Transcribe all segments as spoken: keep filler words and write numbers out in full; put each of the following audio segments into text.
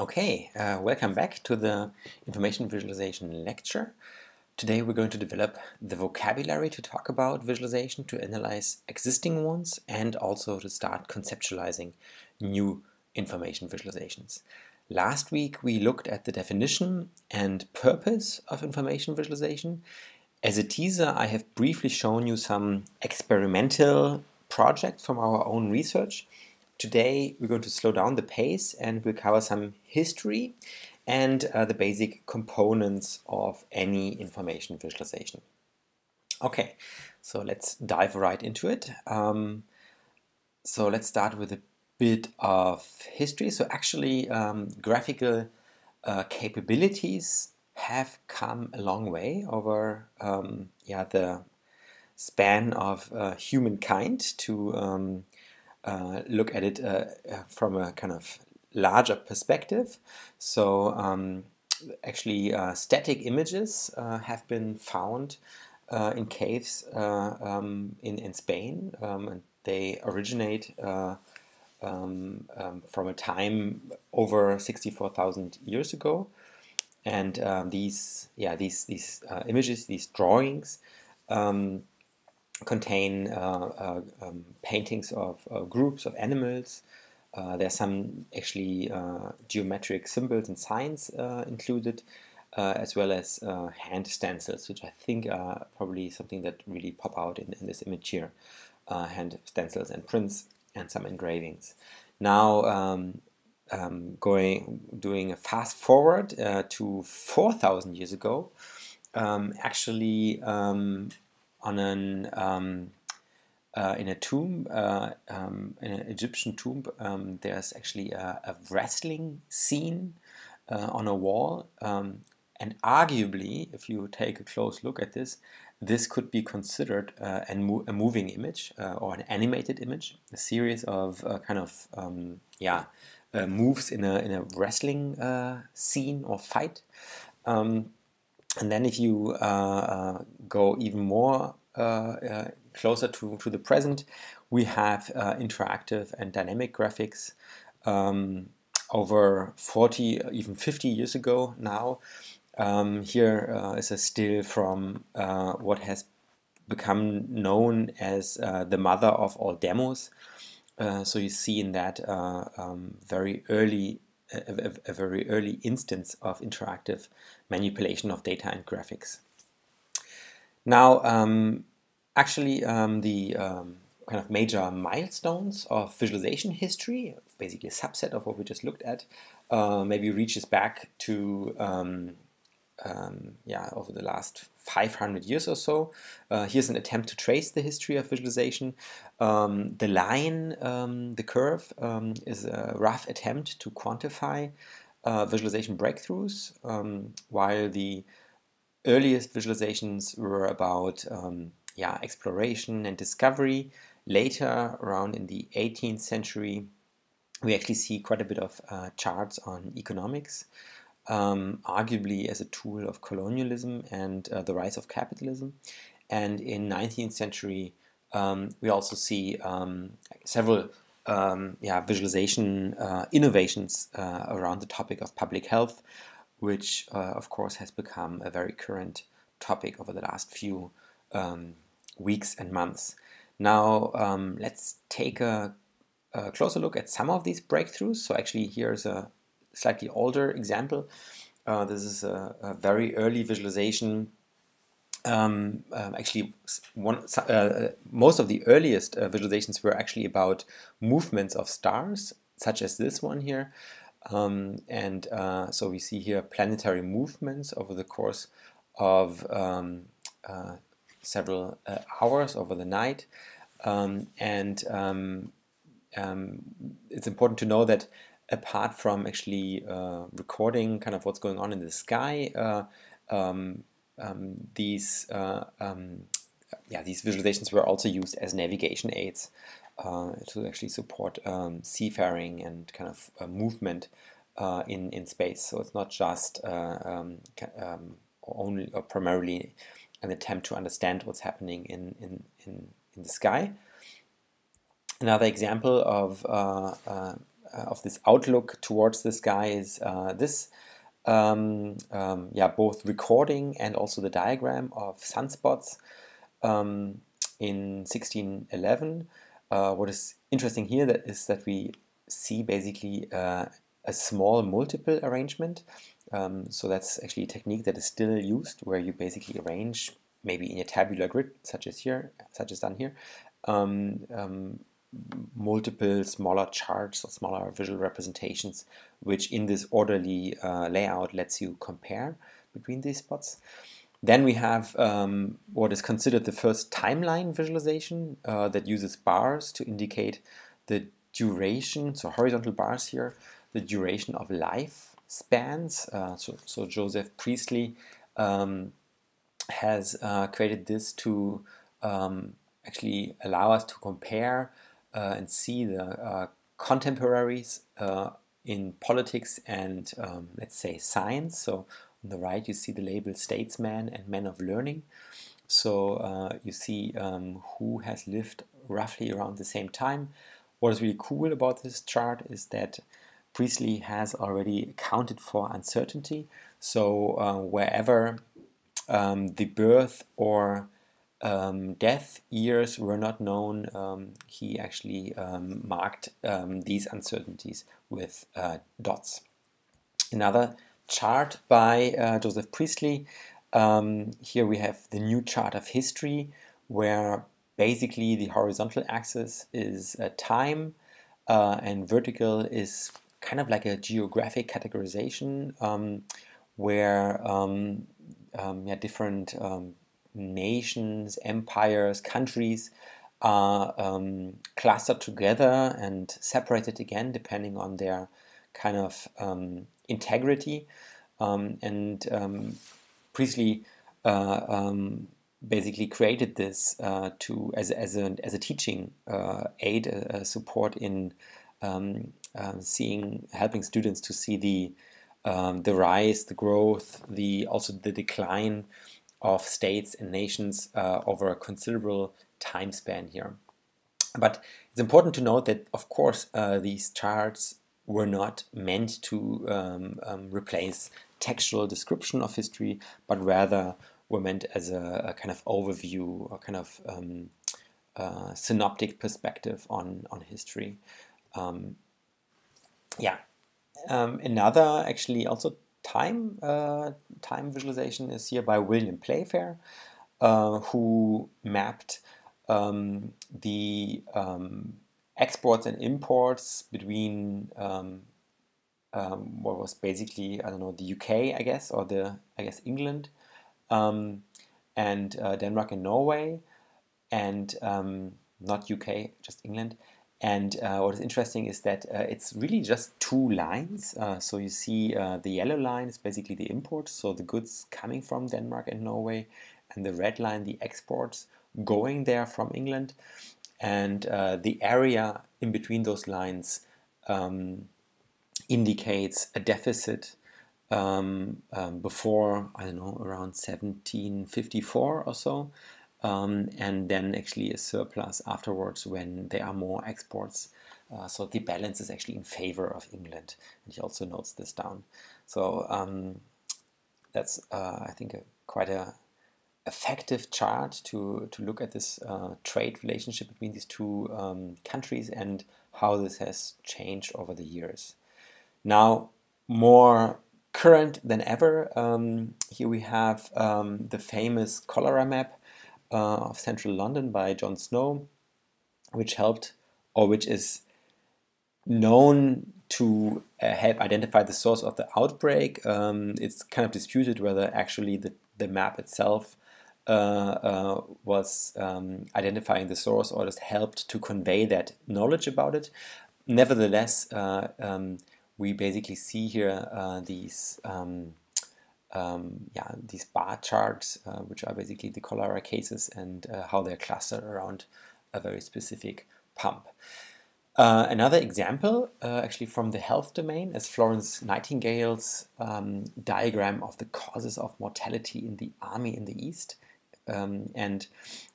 Okay, uh, welcome back to the Information Visualization lecture. Today we're going to develop the vocabulary to talk about visualization, to analyze existing ones, and also to start conceptualizing new information visualizations. Last week we looked at the definition and purpose of information visualization. As a teaser, I have briefly shown you some experimental projects from our own research. Today we're going to slow down the pace and we'll cover some history and uh, the basic components of any information visualization. Okay, so let's dive right into it. Um, so let's start with a bit of history. So actually um, graphical uh, capabilities have come a long way over um, yeah, the span of uh, humankind to um, Uh, look at it uh, from a kind of larger perspective. So um, actually uh, static images uh, have been found uh, in caves uh, um, in, in Spain, um, and they originate uh, um, um, from a time over sixty-four thousand years ago. And um, these, yeah, these, these uh, images, these drawings, um, contain uh, uh, um, paintings of uh, groups of animals. Uh, there are some actually uh, geometric symbols and signs uh, included, uh, as well as uh, hand stencils, which I think are probably something that really pop out in, in this image here. Uh, hand stencils and prints and some engravings. Now um, um, going doing a fast forward uh, to four thousand years ago, um, actually um, on an um, uh, in a tomb, uh, um, in an Egyptian tomb, um, there's actually a, a wrestling scene uh, on a wall, um, and arguably, if you take a close look at this, this could be considered uh, an mo a moving image uh, or an animated image, a series of uh, kind of um, yeah uh, moves in a in a wrestling uh, scene or fight. Um, And then if you uh, uh, go even more uh, uh, closer to, to the present, we have uh, interactive and dynamic graphics. Um, over forty, even fifty years ago now. Um, here uh, is a still from uh, what has become known as uh, the mother of all demos. Uh, so you see in that uh, um, very early A, a, a very early instance of interactive manipulation of data and graphics. Now, um, actually, um, the um, kind of major milestones of visualization history, basically a subset of what we just looked at, uh, maybe reaches back to um, um, yeah, over the last five hundred years or so. Uh, here's an attempt to trace the history of visualization. Um, the line, um, the curve, um, is a rough attempt to quantify uh, visualization breakthroughs, um, while the earliest visualizations were about um, yeah, exploration and discovery. Later, around in the eighteenth century, we actually see quite a bit of uh, charts on economics. Um, arguably as a tool of colonialism and uh, the rise of capitalism. And in nineteenth century, um, we also see um, several um, yeah, visualization uh, innovations uh, around the topic of public health, which uh, of course has become a very current topic over the last few um, weeks and months. Now um, let's take a, a closer look at some of these breakthroughs. So actually here's a slightly older example. Uh, this is a, a very early visualization. Um, um, actually, one, uh, most of the earliest uh, visualizations were actually about movements of stars, such as this one here. Um, and uh, so we see here planetary movements over the course of um, uh, several uh, hours over the night. Um, and um, um, it's important to know that apart from actually uh, recording kind of what's going on in the sky, uh, um, um, these uh, um, yeah these visualizations were also used as navigation aids uh, to actually support um, seafaring and kind of uh, movement uh, in in space. So it's not just uh, um, um, only or primarily an attempt to understand what's happening in in in, in the sky. Another example of uh, uh, of this outlook towards this guy is uh, this. Um, um, yeah, both recording and also the diagram of sunspots um, in sixteen eleven. Uh, what is interesting here that is that we see basically uh, a small multiple arrangement. Um, so that's actually a technique that is still used, where you basically arrange maybe in a tabular grid, such as here, such as done here, um, um, multiple smaller charts or smaller visual representations, which in this orderly uh, layout lets you compare between these spots. Then we have um, what is considered the first timeline visualization uh, that uses bars to indicate the duration, so horizontal bars here, the duration of life spans. Uh, so, so Joseph Priestley um, has uh, created this to um, actually allow us to compare Uh, and see the uh, contemporaries uh, in politics and um, let's say science. So on the right you see the label statesman and men of learning. So uh, you see um, who has lived roughly around the same time. What is really cool about this chart is that Priestley has already accounted for uncertainty. So uh, wherever um, the birth or Um, death years were not known, um, he actually um, marked um, these uncertainties with uh, dots. Another chart by uh, Joseph Priestley, um, here we have the new chart of history, where basically the horizontal axis is uh, time uh, and vertical is kind of like a geographic categorization um, where um, um, yeah, different um, nations, empires, countries are um, clustered together and separated again depending on their kind of um, integrity. Um, and um, Priestley uh, um, basically created this uh, to as, as, a, as a teaching uh, aid, uh, support in um, um, seeing, helping students to see the um, the rise, the growth, the also the decline of states and nations uh, over a considerable time span here. But it's important to note that, of course, uh, these charts were not meant to um, um, replace textual description of history, but rather were meant as a, a kind of overview, or kind of um, uh, synoptic perspective on, on history. Um, yeah, um, another actually also Time uh, time visualization is here by William Playfair, uh, who mapped um, the um, exports and imports between um, um, what was basically, I don't know, the U K, I guess, or the I guess England, um, and uh, Denmark and Norway, and um, not U K, just England. And uh, what is interesting is that uh, it's really just two lines. Uh, so you see uh, the yellow line is basically the imports, so the goods coming from Denmark and Norway, and the red line, the exports going there from England. And uh, the area in between those lines um, indicates a deficit um, um, before, I don't know, around seventeen fifty-four or so. Um, and then actually a surplus afterwards when there are more exports. Uh, so the balance is actually in favor of England. And he also notes this down. So um, that's, uh, I think, a, quite an effective chart to, to look at this uh, trade relationship between these two um, countries and how this has changed over the years. Now, more current than ever, um, here we have um, the famous cholera map Uh, of central London by John Snow, which helped, or which is known to uh, help identify the source of the outbreak. Um, it's kind of disputed whether actually the, the map itself uh, uh, was um, identifying the source or just helped to convey that knowledge about it. Nevertheless, uh, um, we basically see here uh, these um, Um, yeah, these bar charts, uh, which are basically the cholera cases and uh, how they're clustered around a very specific pump. Uh, another example, uh, actually from the health domain, is Florence Nightingale's um, diagram of the causes of mortality in the army in the East. Um, and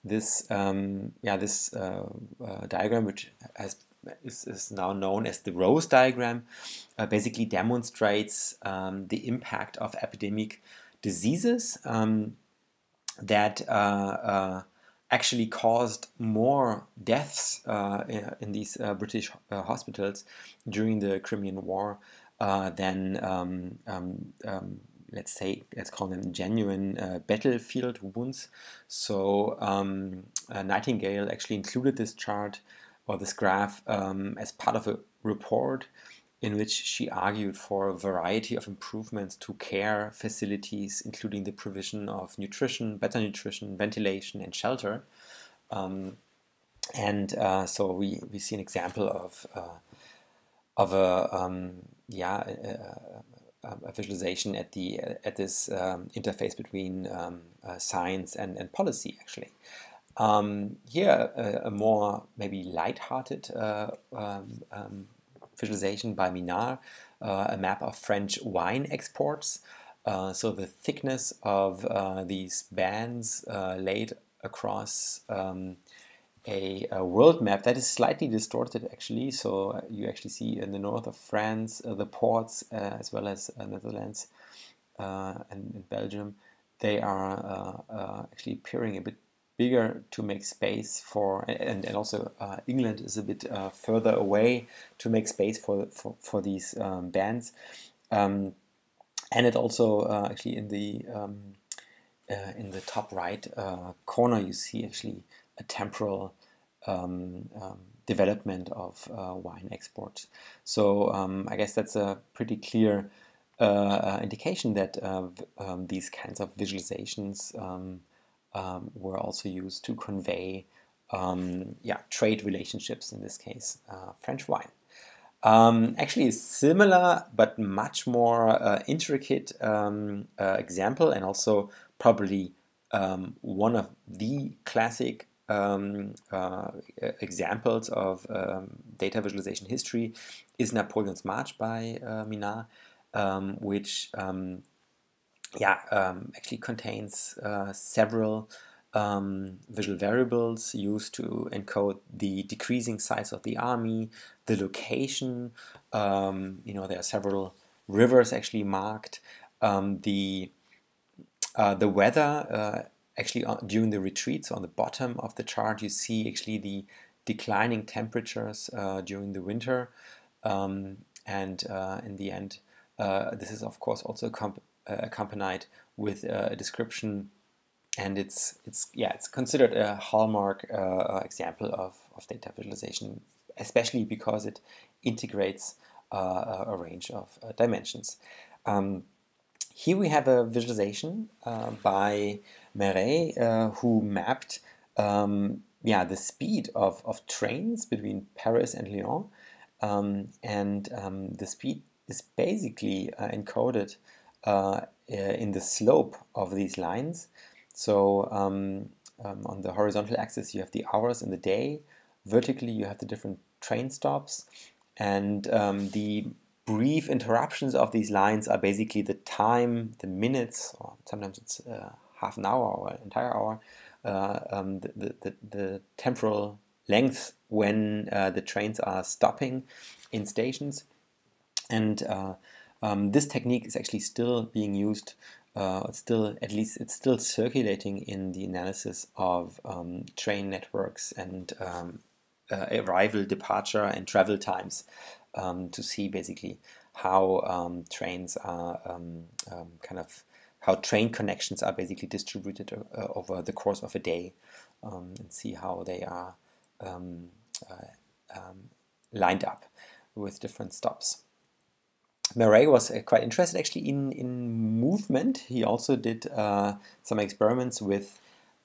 this, um, yeah, this uh, uh, diagram, which has is, is now known as the Rose diagram, uh, basically demonstrates um, the impact of epidemic diseases um, that uh, uh, actually caused more deaths uh, in, in these uh, British uh, hospitals during the Crimean War uh, than um, um, um, let's say, let's call them genuine uh, battlefield wounds. So um, uh, Nightingale actually included this chart or this graph um, as part of a report in which she argued for a variety of improvements to care facilities, including the provision of nutrition, better nutrition, ventilation, and shelter. Um, and uh, so we, we see an example of, uh, of a, um, yeah, a, a, a visualization at the at this um, interface between um, uh, science and, and policy, actually. Um, here, a, a more maybe light-hearted uh, um, um, visualization by Minard, uh, a map of French wine exports. Uh, so the thickness of uh, these bands uh, laid across um, A, a world map that is slightly distorted, actually. So you actually see in the north of France uh, the ports uh, as well as uh, Netherlands uh, and, and Belgium, they are uh, uh, actually appearing a bit bigger to make space for, and, and also uh, England is a bit uh, further away to make space for for, for these um, bands, um, and it also uh, actually in the um, uh, in the top right uh, corner you see actually a temporal um, um, development of uh, wine exports. So um, I guess that's a pretty clear uh, uh, indication that uh, um, these kinds of visualizations um, um, were also used to convey, um, yeah, trade relationships. In this case, uh, French wine. Um, actually, a similar but much more uh, intricate um, uh, example, and also probably um, one of the classic Um, uh, examples of um, data visualization history is Napoleon's March by uh, Minard, um, which um, yeah, um, actually contains uh, several um, visual variables used to encode the decreasing size of the army, the location, um, you know, there are several rivers actually marked, um, the, uh, the weather. Uh, Actually, uh, during the retreats, so on the bottom of the chart, you see actually the declining temperatures uh, during the winter, um, and uh, in the end, uh, this is of course also uh, accompanied with uh, a description, and it's it's yeah, it's considered a hallmark uh, example of of data visualization, especially because it integrates uh, a range of uh, dimensions. Um, Here we have a visualization uh, by Marey, uh, who mapped um, yeah, the speed of, of trains between Paris and Lyon. Um, and um, the speed is basically uh, encoded uh, in the slope of these lines. So um, um, on the horizontal axis you have the hours in the day, vertically you have the different train stops, and um, the brief interruptions of these lines are basically the time, the minutes, or sometimes it's uh, half an hour or an entire hour, uh, um, the, the, the temporal length when uh, the trains are stopping in stations. And uh, um, this technique is actually still being used, uh, it's still, at least it's still circulating in the analysis of um, train networks and um, uh, arrival, departure, and travel times. Um, to see basically how um, trains are um, um, kind of how train connections are basically distributed uh, over the course of a day, um, and see how they are um, uh, um, lined up with different stops. Marey was uh, quite interested actually in, in movement. He also did uh, some experiments with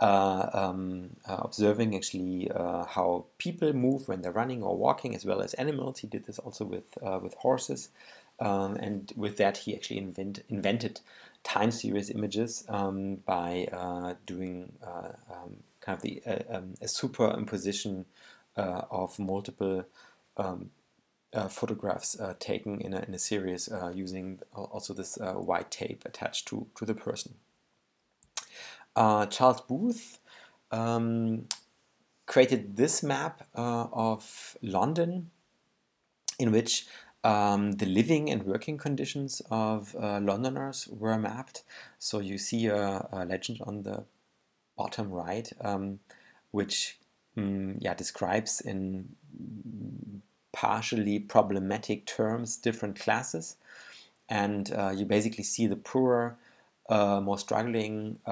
Uh, um, uh, observing actually uh, how people move when they're running or walking, as well as animals. He did this also with uh, with horses, um, and with that he actually invent, invented time series images um, by uh, doing uh, um, kind of the uh, um, a superimposition uh, of multiple um, uh, photographs uh, taken in a, in a series uh, using also this uh, white tape attached to to the person. Uh, Charles Booth um, created this map uh, of London, in which um, the living and working conditions of uh, Londoners were mapped. So you see a, a legend on the bottom right, um, which um, yeah, describes in partially problematic terms different classes. And uh, you basically see the poorer, uh, more struggling uh,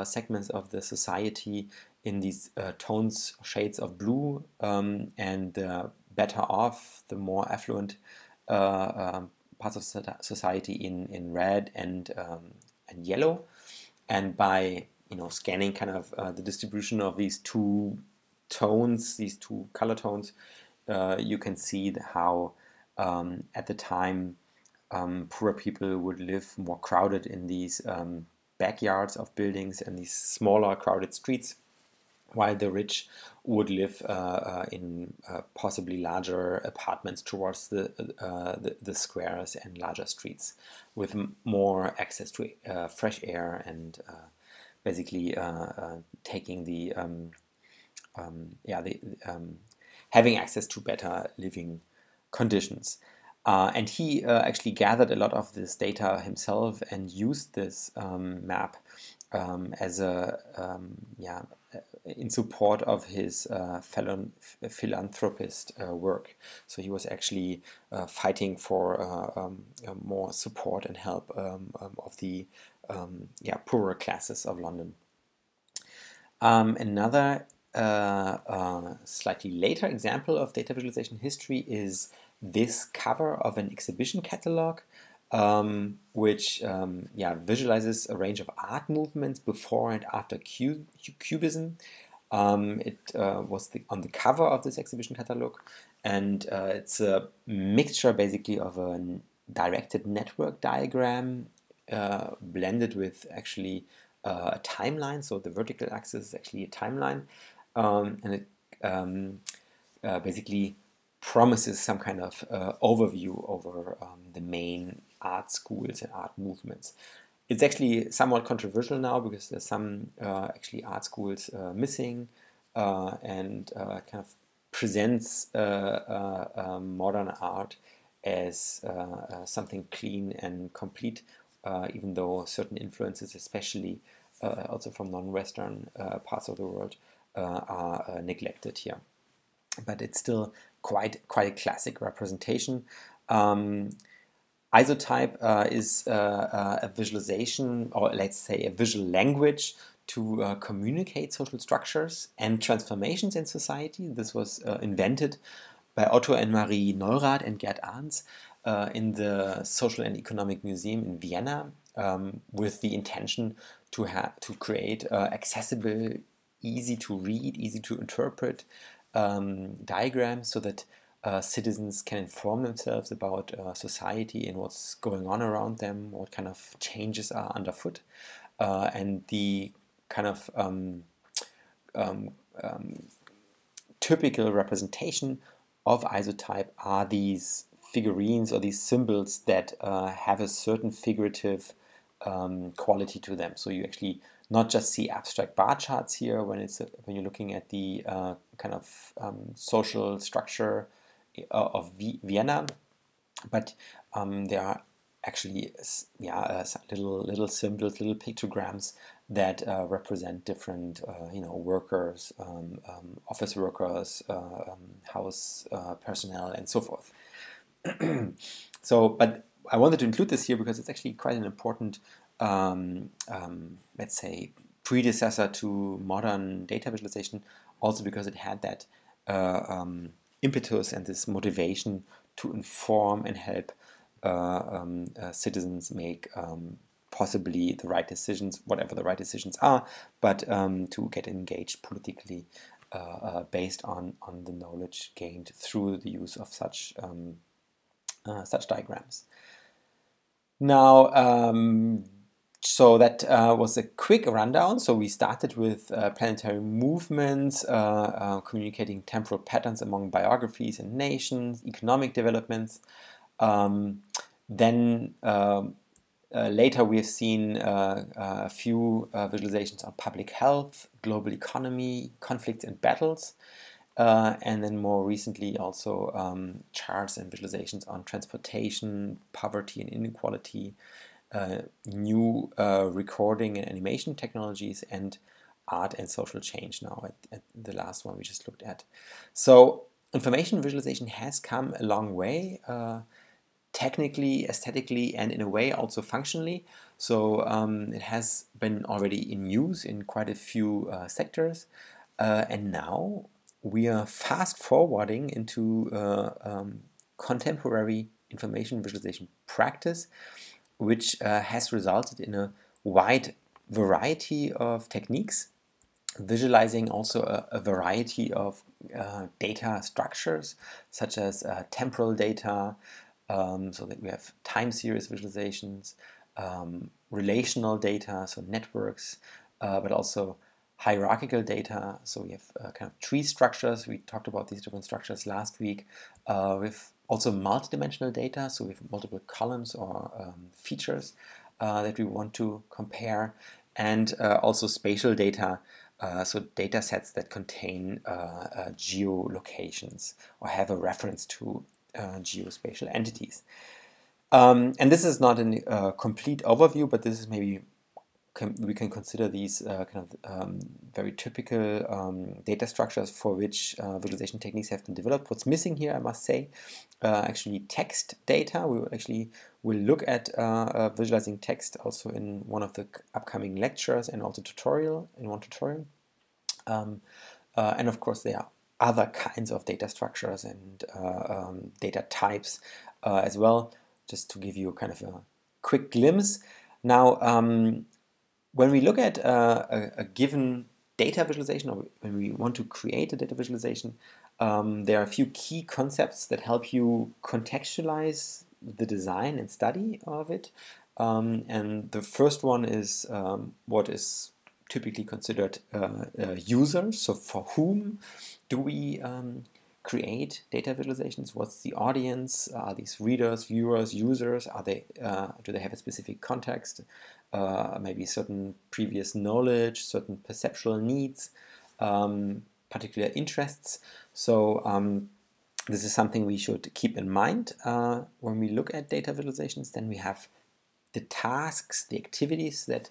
uh, segments of the society in these uh, tones, shades of blue, um, and the uh, better off, the more affluent uh, uh, parts of society in, in red and, um, and yellow. And by you know scanning kind of uh, the distribution of these two tones, these two color tones, uh, you can see how um, at the time um, poorer people would live more crowded in these um, backyards of buildings and these smaller crowded streets, while the rich would live uh, uh, in uh, possibly larger apartments towards the, uh, the, the squares and larger streets, with m more access to uh, fresh air and uh, basically uh, uh, taking the um, um, yeah the, um, having access to better living conditions. Uh, and he uh, actually gathered a lot of this data himself and used this um, map um, as a um, yeah. in support of his uh, philanthropist uh, work. So he was actually uh, fighting for uh, um, more support and help um, um, of the um, yeah, poorer classes of London. Um, another uh, uh, slightly later example of data visualization history is this cover of an exhibition catalog, Um, which um, yeah, visualizes a range of art movements before and after cu Cubism. Um, it uh, was the, on the cover of this exhibition catalog, and uh, it's a mixture basically of a directed network diagram uh, blended with actually uh, a timeline. So the vertical axis is actually a timeline, um, and it um, uh, basically promises some kind of uh, overview over um, the main art schools and art movements. It's actually somewhat controversial now, because there's some uh, actually art schools uh, missing, uh, and uh, kind of presents uh, uh, uh, modern art as uh, uh, something clean and complete, uh, even though certain influences, especially uh, also from non-Western uh, parts of the world, uh, are uh, neglected here. But it's still quite quite a classic representation. Um, Isotype uh, is uh, uh, a visualization, or let's say a visual language, to uh, communicate social structures and transformations in society. This was uh, invented by Otto and Marie Neurath and Gerd Arndt uh, in the Social and Economic Museum in Vienna, um, with the intention to have to create uh, accessible, easy to read, easy to interpret Um, diagrams, so that uh, citizens can inform themselves about uh, society and what's going on around them, what kind of changes are underfoot, uh, and the kind of um, um, um, typical representation of isotype are these figurines or these symbols that uh, have a certain figurative um, quality to them. So you actually not just see abstract bar charts here when it's when you're looking at the uh, kind of um, social structure of v Vienna, but um, there are actually yeah uh, little little symbols, little pictograms that uh, represent different uh, you know workers, um, um, office workers, uh, um, house uh, personnel, and so forth. So, but I wanted to include this here because it's actually quite an important, Um, um, let's say, predecessor to modern data visualization, also because it had that uh, um, impetus and this motivation to inform and help uh, um, uh, citizens make um, possibly the right decisions, whatever the right decisions are, but um, to get engaged politically uh, uh, based on, on the knowledge gained through the use of such, um, uh, such diagrams. Now, um, so that uh, was a quick rundown. So we started with uh, planetary movements, uh, uh, communicating temporal patterns among biographies and nations, economic developments. Um, then uh, Uh, later we have seen uh, uh, a few uh, visualizations on public health, global economy, conflicts and battles, uh, and then more recently also um, charts and visualizations on transportation, poverty and inequality, uh, new uh, recording and animation technologies, and art and social change now at, at the last one we just looked at. So information visualization has come a long way. Uh, technically, aesthetically, and in a way also functionally. So um, it has been already in use in quite a few uh, sectors, uh, and now we are fast forwarding into uh, um, contemporary information visualization practice, which uh, has resulted in a wide variety of techniques, visualizing also a, a variety of uh, data structures, such as uh, temporal data, Um, so that we have time series visualizations, um, relational data, so networks, uh, but also hierarchical data. So we have uh, kind of tree structures. We talked about these different structures last week. Uh, we have also multidimensional data, so we have multiple columns or um, features uh, that we want to compare, and uh, also spatial data, uh, so data sets that contain uh, uh, geolocations or have a reference to Uh, geospatial entities. Um, and this is not a uh, complete overview, but this is maybe, can, we can consider these uh, kind of um, very typical um, data structures for which uh, visualization techniques have been developed. What's missing here, I must say, uh, actually text data. We will actually will look at uh, uh, visualizing text also in one of the upcoming lectures and also tutorial, in one tutorial. Um, uh, and of course, they are other kinds of data structures and uh, um, data types uh, as well, just to give you kind of a quick glimpse. Now, um, when we look at uh, a, a given data visualization, or when we want to create a data visualization, um, there are a few key concepts that help you contextualize the design and study of it. Um, and the first one is um, what is typically considered uh, uh, users, so for whom do we um, create data visualizations? What's the audience? Are these readers, viewers, users? Are they? Uh, do they have a specific context? Uh, maybe certain previous knowledge, certain perceptual needs, um, particular interests. So um, this is something we should keep in mind uh, when we look at data visualizations. Then we have the tasks, the activities that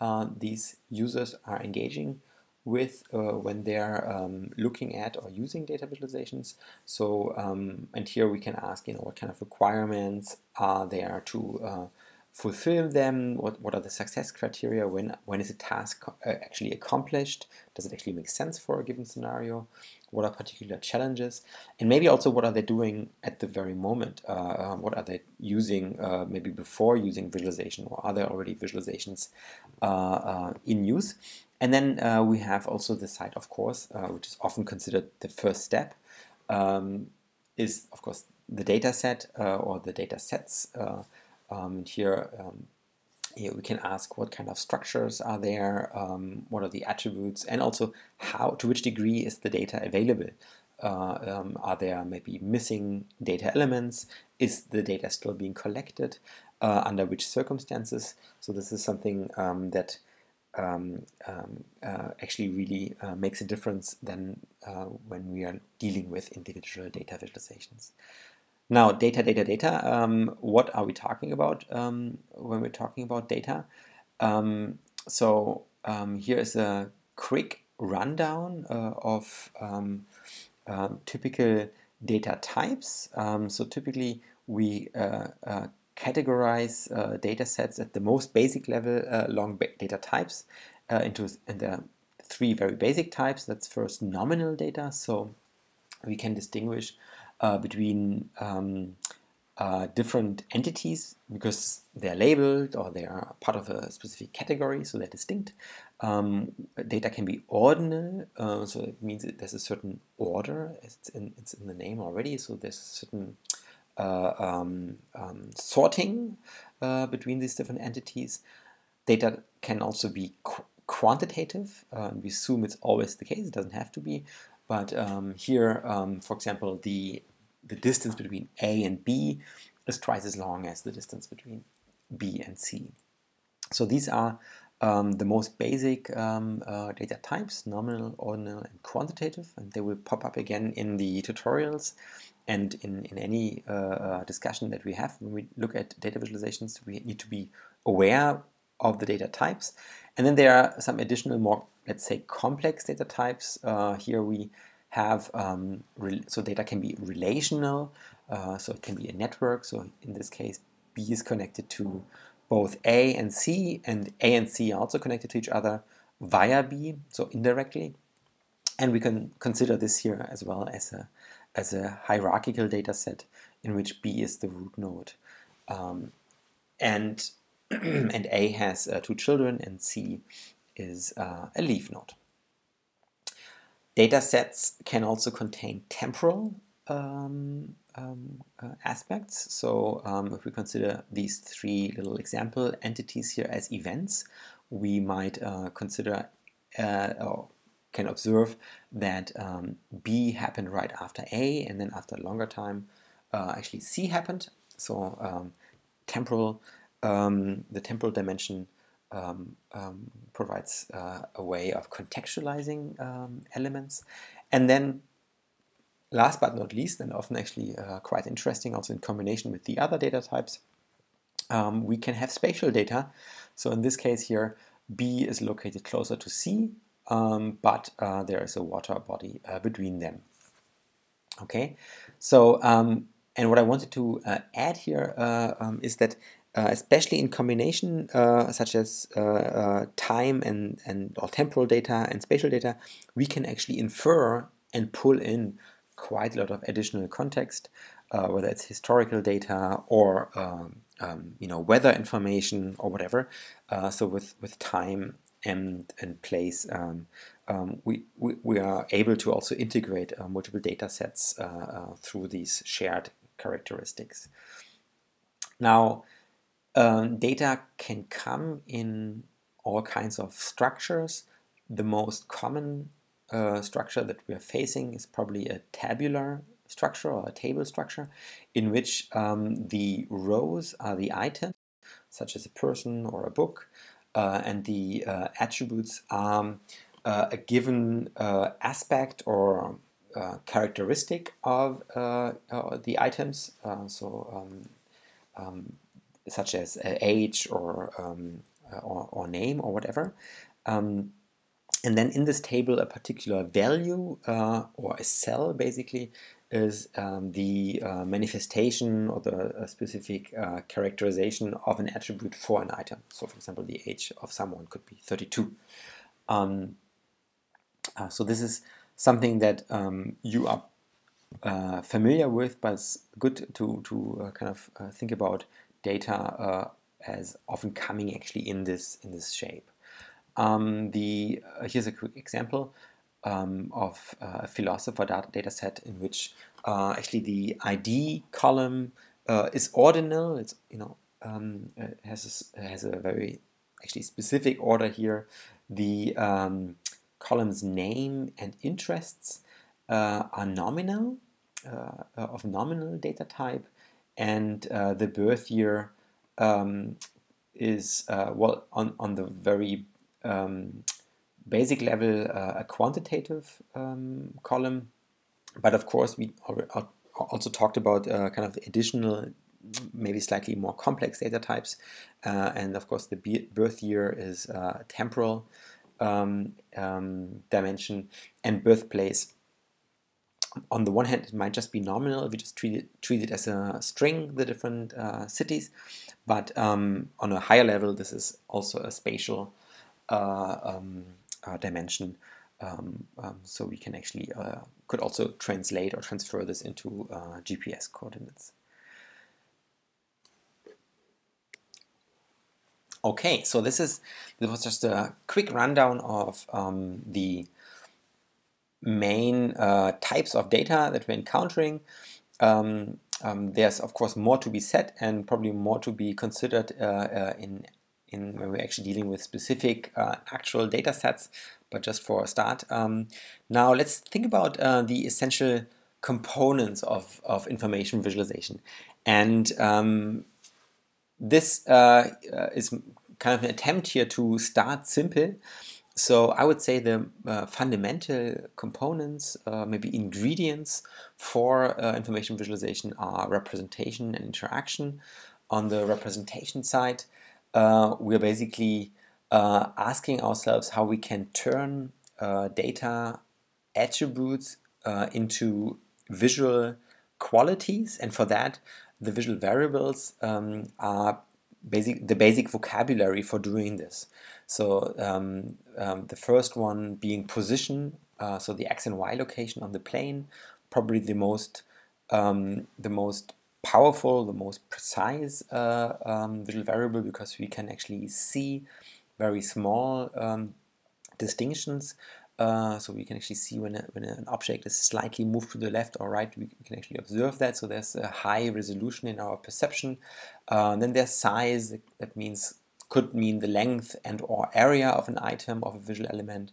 uh, these users are engaging with uh, when they're um, looking at or using data visualizations. So, um, and here we can ask, you know, what kind of requirements are there to uh, fulfill them? What, what are the success criteria? When, when is a task actually accomplished? Does it actually make sense for a given scenario? What are particular challenges? And maybe also what are they doing at the very moment? Uh, what are they using uh, maybe before using visualization, or are there already visualizations uh, uh, in use? And then uh, we have also the site, of course, uh, which is often considered the first step, um, is, of course, the data set uh, or the data sets. Uh, um, here, um, here we can ask what kind of structures are there, um, what are the attributes, and also how, to which degree is the data available? Uh, um, are there maybe missing data elements? Is the data still being collected? Uh, under which circumstances? So this is something um, that Um, um, uh, actually really uh, makes a difference than uh, when we are dealing with individual data visualizations. Now, data, data, data, um, what are we talking about um, when we're talking about data? Um, so um, here is a quick rundown uh, of um, uh, typical data types. Um, so typically we uh, uh, categorize uh, data sets at the most basic level uh, along data types uh, into and there are three very basic types. That's first nominal data, so we can distinguish uh, between um, uh, different entities because they're labeled or they are part of a specific category, so they're distinct. Um, data can be ordinal, uh, so it means that there's a certain order, it's in, it's in the name already, so there's a certain Uh, um, um, sorting uh, between these different entities. Data can also be qu quantitative. Uh, we assume it's always the case. It doesn't have to be. But um, here, um, for example, the, the distance between A and B is twice as long as the distance between B, and C. So these are um, the most basic um, uh, data types, nominal, ordinal, and quantitative, and they will pop up again in the tutorials and in, in any uh, discussion that we have. When we look at data visualizations, we need to be aware of the data types. And then there are some additional, more, let's say, complex data types. Uh, here we have, um, so data can be relational, uh, so it can be a network. So in this case, B is connected to both A and C, and A and C are also connected to each other via B, so indirectly. And we can consider this here as well as a, as a hierarchical data set in which B is the root node. Um, and, and A has uh, two children, and C is uh, a leaf node. Data sets can also contain temporal um, um, uh, aspects. So um, if we consider these three little example entities here as events, we might uh, consider uh, or can observe that um, B happened right after A, and then after a longer time, uh, actually C happened. So um, temporal, um, the temporal dimension Um, um, provides uh, a way of contextualizing um, elements. And then last but not least, and often actually uh, quite interesting also in combination with the other data types, um, we can have spatial data. So in this case here, B is located closer to C, um, but uh, there is a water body uh, between them. Okay, so um, and what I wanted to uh, add here uh, um, is that Uh, especially in combination uh, such as uh, uh, time and, and or temporal data and spatial data, we can actually infer and pull in quite a lot of additional context, uh, whether it's historical data or um, um, you know, weather information or whatever. Uh, so with, with time and, and place, um, um, we, we, we are able to also integrate uh, multiple data sets uh, uh, through these shared characteristics. Now, Um, data can come in all kinds of structures. The most common uh, structure that we are facing is probably a tabular structure or a table structure, in which um, the rows are the items, such as a person or a book, uh, and the uh, attributes are uh, a given uh, aspect or uh, characteristic of uh, uh, the items. Uh, so um, um, such as age or, um, or, or name or whatever. Um, and then in this table, a particular value uh, or a cell basically is um, the uh, manifestation or the uh, specific uh, characterization of an attribute for an item. So for example, the age of someone could be thirty-two. Um, uh, so this is something that um, you are uh, familiar with, but it's good to, to uh, kind of uh, think about data uh, as often coming actually in this in this shape. Um, the uh, here's a quick example um, of uh, a philosopher data, data set in which uh, actually the I D column uh, is ordinal. It's you know um, it has a, has a very actually specific order here. The um, columns name and interests uh, are nominal uh, of nominal data type. And uh, the birth year um, is, uh, well, on, on the very um, basic level, uh, a quantitative um, column. But of course, we also talked about uh, kind of additional, maybe slightly more complex data types. Uh, and of course, the birth year is a temporal um, um, dimension, and birthplace. On the one hand, it might just be nominal if we just treat it, treat it as a string, the different uh, cities. But um, on a higher level, this is also a spatial uh, um, uh, dimension. Um, um, so we can actually uh, could also translate or transfer this into uh, G P S coordinates. Okay, so this is this was just a quick rundown of um, the main uh, types of data that we're encountering. Um, um, there's of course more to be said and probably more to be considered uh, uh, in, in when we're actually dealing with specific uh, actual data sets, but just for a start. Um, now let's think about uh, the essential components of, of information visualization. And um, this uh, is kind of an attempt here to start simple. So I would say the uh, fundamental components, uh, maybe ingredients for uh, information visualization are representation and interaction. On the representation side, uh, we're basically uh, asking ourselves how we can turn uh, data attributes uh, into visual qualities, and for that the visual variables um, are basic, the basic vocabulary for doing this. So um, um, the first one being position, uh, so the X and Y location on the plane, probably the most um, the most powerful, the most precise uh, um, visual variable, because we can actually see very small um, distinctions. Uh, so we can actually see when, a, when an object is slightly moved to the left or right, we can actually observe that. So there's a high resolution in our perception. Uh, and then there's size, that means could mean the length and or area of an item, of a visual element,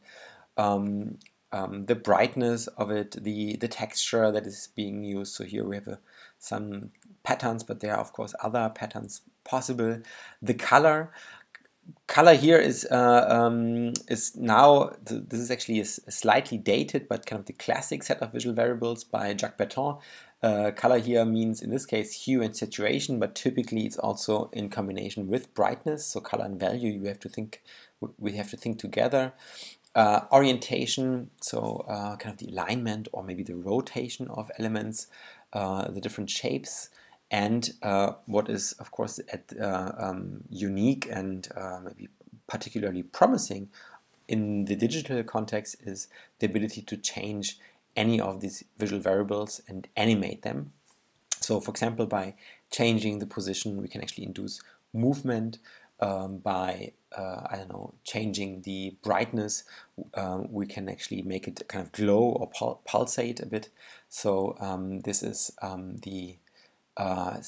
um, um, the brightness of it, the, the texture that is being used. So here we have a, some patterns, but there are of course other patterns possible. The color. Color here is uh, um, is now, th this is actually a, a slightly dated, but kind of the classic set of visual variables by Jacques Bertin. Uh, color here means in this case hue and saturation, but typically it's also in combination with brightness. So color and value, you have to think, we have to think together. Uh, orientation, so uh, kind of the alignment or maybe the rotation of elements, uh, the different shapes. And uh, what is, of course, at, uh, um, unique and uh, maybe particularly promising in the digital context is the ability to change any of these visual variables and animate them. So, for example, by changing the position, we can actually induce movement. Um, by, uh, I don't know, changing the brightness, um, we can actually make it kind of glow or pul pulsate a bit. So um, this is um, the... Uh,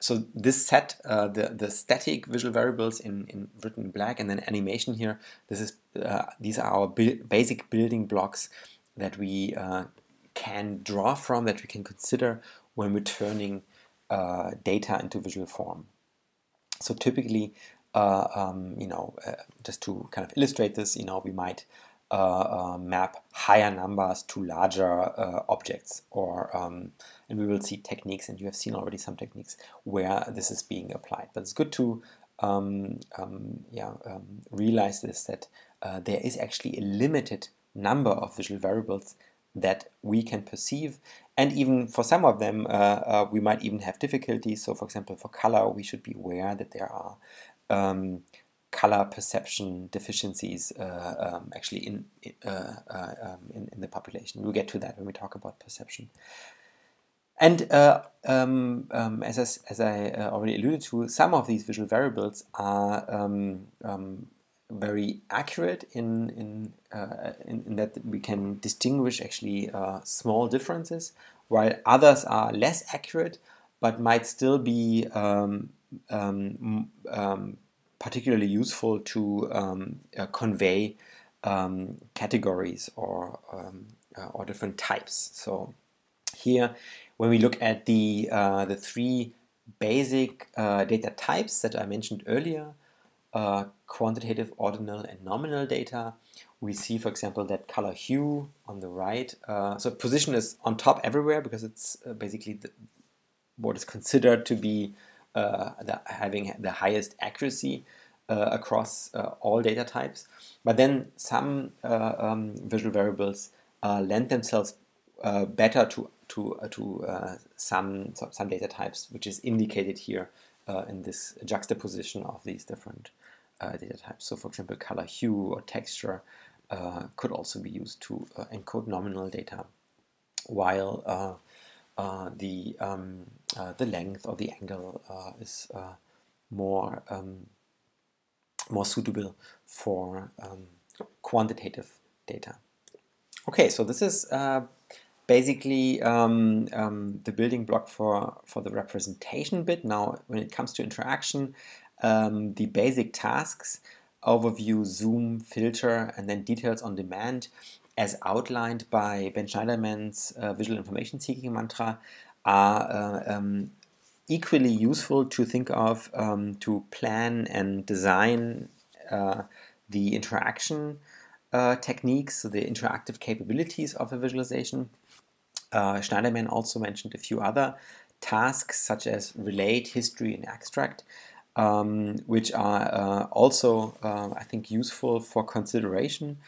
so this set, uh, the, the static visual variables in, in written in black, and then animation here, this is, uh, these are our bu basic building blocks that we uh, can draw from, that we can consider when we're turning uh, data into visual form. So typically, uh, um, you know, uh, just to kind of illustrate this, you know, we might Uh, uh, map higher numbers to larger uh, objects, or um, and we will see techniques, and you have seen already some techniques where this is being applied. But it's good to um, um, yeah, um, realize this, that uh, there is actually a limited number of visual variables that we can perceive, and even for some of them uh, uh, we might even have difficulties. So for example, for color, we should be aware that there are um, color perception deficiencies uh, um, actually in, uh, uh, um, in, in the population. We'll get to that when we talk about perception. And uh, um, um, as I, as I uh, already alluded to, some of these visual variables are um, um, very accurate in, in, uh, in, in that we can distinguish actually uh, small differences, while others are less accurate but might still be um, um, um, particularly useful to um, uh, convey um, categories or, um, uh, or different types. So here, when we look at the, uh, the three basic uh, data types that I mentioned earlier, uh, quantitative, ordinal, and nominal data, we see, for example, that color hue on the right, uh, so position is on top everywhere, because it's uh, basically the, what is considered to be Uh, the, having the highest accuracy uh, across uh, all data types. But then some uh, um, visual variables uh, lend themselves uh, better to to uh, to uh, some some data types, which is indicated here uh, in this juxtaposition of these different uh, data types. So, for example, color hue or texture uh, could also be used to uh, encode nominal data, while uh, Uh, the um, uh, the length or the angle uh, is uh, more um, more suitable for um, quantitative data. Okay, so this is uh, basically um, um, the building block for for the representation bit. Now, when it comes to interaction, um, the basic tasks: overview, zoom, filter, and then details on demand, as outlined by Ben Schneiderman's uh, visual information seeking mantra, are uh, um, equally useful to think of um, to plan and design uh, the interaction uh, techniques, so the interactive capabilities of a visualization. Uh, Schneiderman also mentioned a few other tasks such as relate, history, and extract, um, which are uh, also, uh, I think, useful for consideration.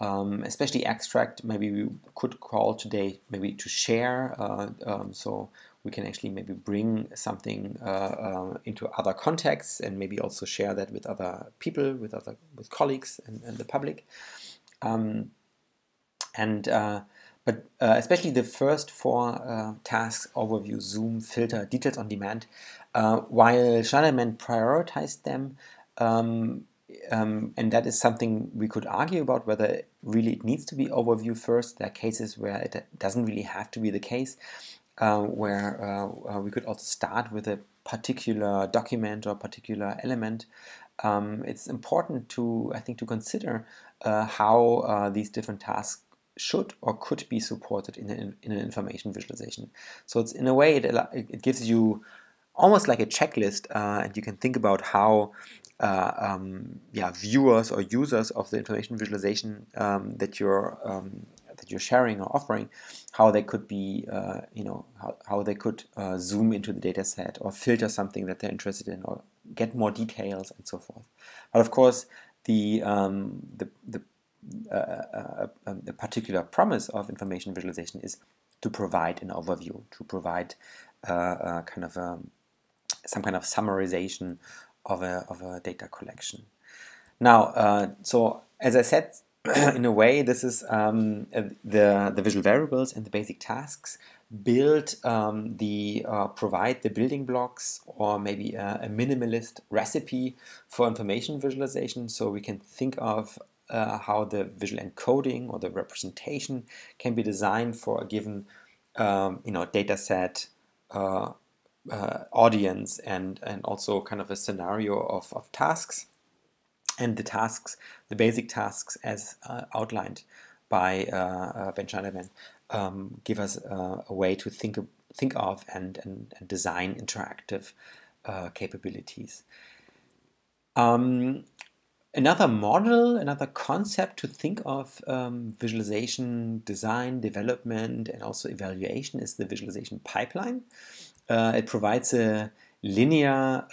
Um, especially extract, maybe we could call today maybe to share, uh, um, so we can actually maybe bring something uh, uh, into other contexts and maybe also share that with other people, with other with colleagues and, and the public. Um, and uh, but uh, especially the first four uh, tasks: overview, zoom, filter, details on demand. Uh, while Schneiderman prioritized them. Um, Um, and that is something we could argue about, whether really it needs to be overview first. There are cases where it doesn't really have to be the case, uh, where uh, uh, we could also start with a particular document or particular element. Um, it's important to, I think, to consider uh, how uh, these different tasks should or could be supported in an, in an information visualization. So it's in a way, it, it gives you almost like a checklist, uh, and you can think about how uh, um, yeah, viewers or users of the information visualization um, that you're um, that you're sharing or offering, how they could be, uh, you know, how, how they could uh, zoom into the data set or filter something that they're interested in or get more details and so forth. But of course, the um, the the, uh, uh, the particular promise of information visualization is to provide an overview, to provide uh, uh, kind of a some kind of summarization of a, of a data collection. Now, uh, so as I said, in a way, this is um, the, the visual variables and the basic tasks build um, the, uh, provide the building blocks or maybe a, a minimalist recipe for information visualization. So we can think of uh, how the visual encoding or the representation can be designed for a given um, you know, data set, uh, Uh, audience and and also kind of a scenario of, of tasks, and the tasks, the basic tasks as uh, outlined by uh, uh, Ben Schneiderman, um, give us uh, a way to think of, think of and, and, and design interactive uh, capabilities. Um, Another model, another concept to think of um, visualization design, development, and also evaluation is the visualization pipeline. Uh, it provides a linear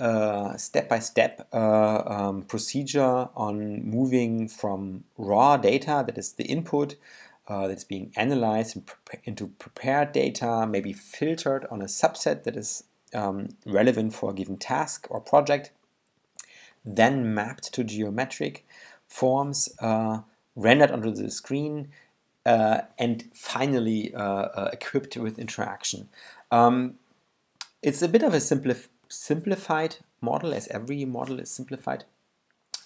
step-by-step uh, uh, um, procedure on moving from raw data, that is the input uh, that's being analyzed, and pre into prepared data, maybe filtered on a subset that is um, relevant for a given task or project, then mapped to geometric forms, uh, rendered onto the screen, uh, and finally uh, uh, equipped with interaction. Um, it's a bit of a simplif simplified model, as every model is simplified,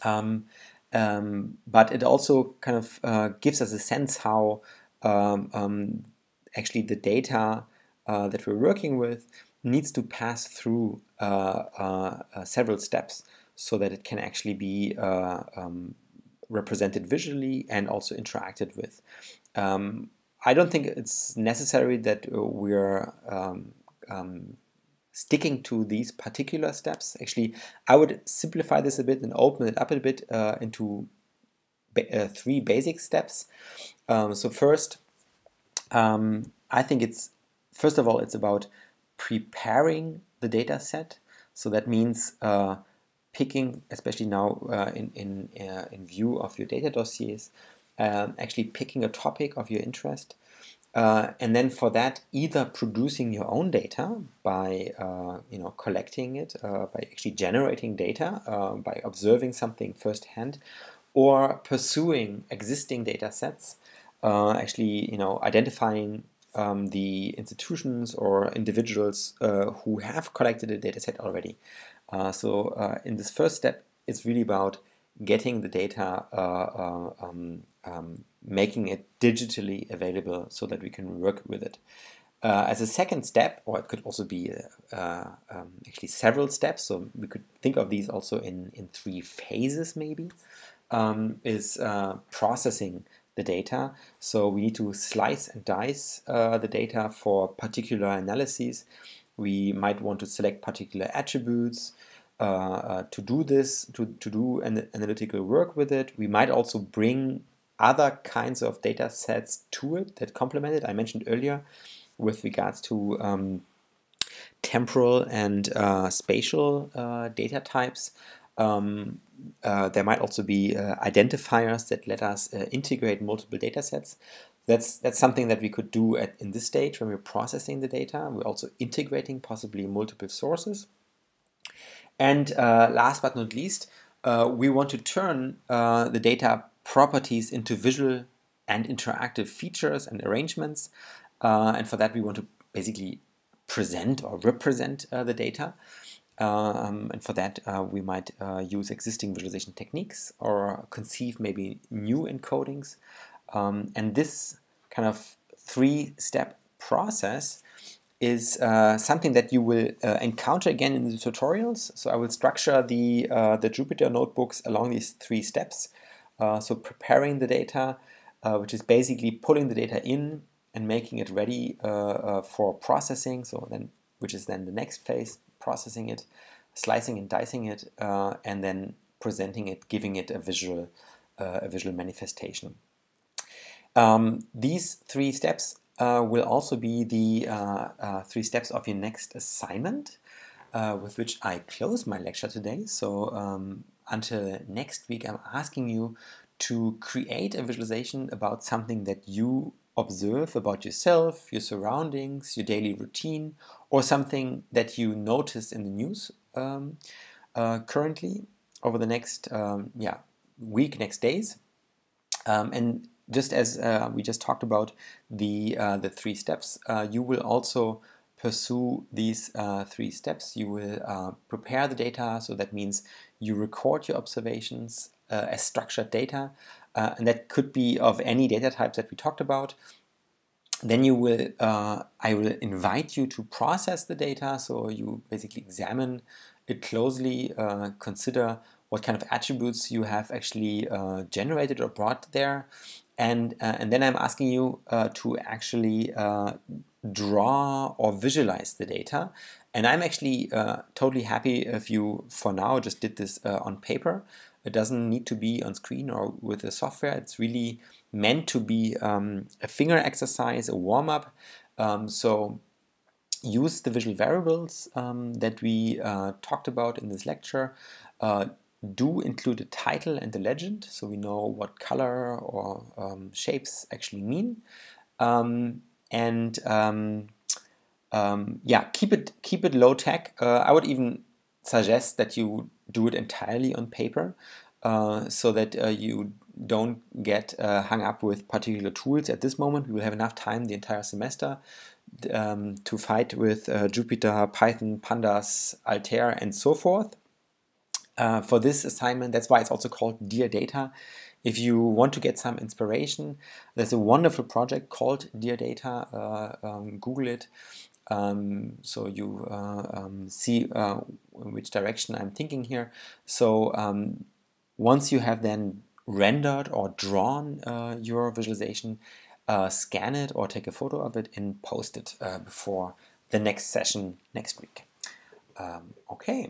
um, um, but it also kind of uh, gives us a sense how um, um, actually the data uh, that we're working with needs to pass through uh, uh, uh, several steps, so that it can actually be uh, um, represented visually and also interacted with. Um, I don't think it's necessary that we're um, um, sticking to these particular steps. Actually, I would simplify this a bit and open it up a bit uh, into ba uh, three basic steps. Um, so first, um, I think it's, first of all, it's about preparing the data set. So that means uh, picking, especially now uh, in, in, uh, in view of your data dossiers, um, actually picking a topic of your interest. Uh, and then for that, either producing your own data by uh, you know, collecting it, uh, by actually generating data, uh, by observing something firsthand, or pursuing existing data sets, uh, actually you know, identifying um, the institutions or individuals uh, who have collected a data set already. Uh, so uh, in this first step, it's really about getting the data, uh, uh, um, um, making it digitally available so that we can work with it. Uh, as a second step, or it could also be uh, um, actually several steps, so we could think of these also in, in three phases maybe, um, is uh, processing the data. So we need to slice and dice uh, the data for particular analyses. We might want to select particular attributes uh, uh, to do this, to, to do an analytical work with it. We might also bring other kinds of data sets to it that complement it. I mentioned earlier with regards to um, temporal and uh, spatial uh, data types. Um, uh, there might also be uh, identifiers that let us uh, integrate multiple data sets. That's, that's something that we could do at, in this stage when we're processing the data. We're also integrating possibly multiple sources. And uh, last but not least, uh, we want to turn uh, the data properties into visual and interactive features and arrangements. Uh, and for that, we want to basically present or represent uh, the data. Um, and for that, uh, we might uh, use existing visualization techniques or conceive maybe new encodings. Um, and this kind of three-step process is uh, something that you will uh, encounter again in the tutorials. So I will structure the, uh, the Jupyter notebooks along these three steps. Uh, so preparing the data, uh, which is basically pulling the data in and making it ready uh, uh, for processing, so then, which is then the next phase. Processing it, slicing and dicing it, uh, and then presenting it, giving it a visual, uh, a visual manifestation. Um, these three steps uh, will also be the uh, uh, three steps of your next assignment, uh, with which I close my lecture today. So um, until next week, I'm asking you to create a visualization about something that you observe about yourself, your surroundings, your daily routine, or something that you notice in the news um, uh, currently over the next um, yeah, week, next days. Um, and just as uh, we just talked about the, uh, the three steps, uh, you will also pursue these uh, three steps. You will uh, prepare the data, so that means you record your observations uh, as structured data, Uh, and that could be of any data types that we talked about. Then you will, uh, I will invite you to process the data, so you basically examine it closely, uh, consider what kind of attributes you have actually uh, generated or brought there, and uh, and then I'm asking you uh, to actually uh, draw or visualize the data. And I'm actually uh, totally happy if you, for now, just did this uh, on paper. It doesn't need to be on screen or with the software. It's really meant to be um, a finger exercise, a warm-up. Um, so use the visual variables um, that we uh, talked about in this lecture. Uh, do include a title and a legend, so we know what color or um, shapes actually mean. Um, and um, um, yeah, keep it, keep it low tech. Uh, I would even suggest that you do it entirely on paper, uh, so that uh, you don't get uh, hung up with particular tools at this moment. We will have enough time the entire semester um, to fight with uh, Jupyter, Python, Pandas, Altair, and so forth. Uh, for this assignment, that's why it's also called Dear Data. If you want to get some inspiration, there's a wonderful project called Dear Data. Uh, um, Google it. Um, so you uh, um, see uh, in which direction I'm thinking here. So um, once you have then rendered or drawn uh, your visualization, uh, scan it or take a photo of it and post it uh, before the next session next week. Um, okay,